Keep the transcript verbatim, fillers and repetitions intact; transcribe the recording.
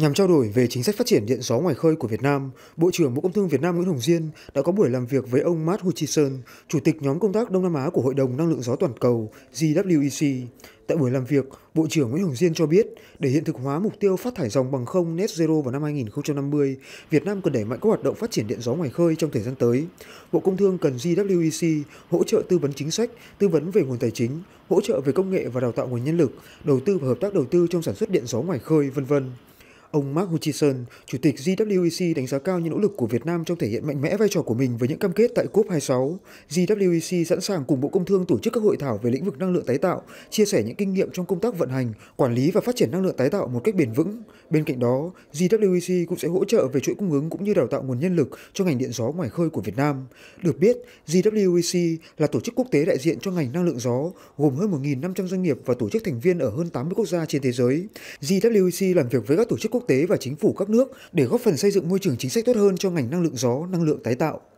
Nhằm trao đổi về chính sách phát triển điện gió ngoài khơi của Việt Nam, Bộ trưởng Bộ Công Thương Việt Nam Nguyễn Hồng Diên đã có buổi làm việc với ông Matt Hutchison, Chủ tịch nhóm công tác Đông Nam Á của Hội đồng Năng lượng Gió Toàn cầu G W E C. Tại buổi làm việc, Bộ trưởng Nguyễn Hồng Diên cho biết, để hiện thực hóa mục tiêu phát thải ròng bằng không net zero vào năm hai nghìn không trăm năm mươi, Việt Nam cần đẩy mạnh các hoạt động phát triển điện gió ngoài khơi trong thời gian tới. Bộ Công Thương cần G W E C hỗ trợ tư vấn chính sách, tư vấn về nguồn tài chính, hỗ trợ về công nghệ và đào tạo nguồn nhân lực, đầu tư và hợp tác đầu tư trong sản xuất điện gió ngoài khơi, vân vân. Ông Matt Hutchison, Chủ tịch G W E C đánh giá cao những nỗ lực của Việt Nam trong thể hiện mạnh mẽ vai trò của mình với những cam kết tại COP hai mươi sáu. G W E C sẵn sàng cùng Bộ Công Thương tổ chức các hội thảo về lĩnh vực năng lượng tái tạo, chia sẻ những kinh nghiệm trong công tác vận hành, quản lý và phát triển năng lượng tái tạo một cách bền vững. Bên cạnh đó, G W E C cũng sẽ hỗ trợ về chuỗi cung ứng cũng như đào tạo nguồn nhân lực cho ngành điện gió ngoài khơi của Việt Nam. Được biết, G W E C là tổ chức quốc tế đại diện cho ngành năng lượng gió, gồm hơn một nghìn năm trăm doanh nghiệp và tổ chức thành viên ở hơn tám mươi quốc gia trên thế giới. G W E C làm việc với các tổ chức quốc tế và chính phủ các nước để góp phần xây dựng môi trường chính sách tốt hơn cho ngành năng lượng gió, năng lượng tái tạo.